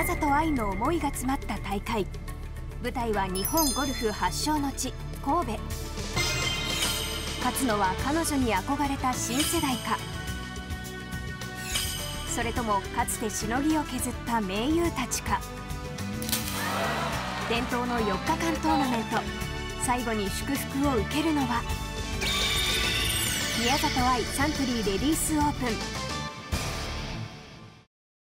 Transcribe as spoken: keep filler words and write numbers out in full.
宮里藍の思いが詰まった大会。舞台は日本ゴルフ発祥の地、神戸。勝つのは彼女に憧れた新世代か、それともかつてしのぎを削った名優たちか。伝統のよっかかんトーナメント、最後に祝福を受けるのは宮里藍サントリーレディースオープン。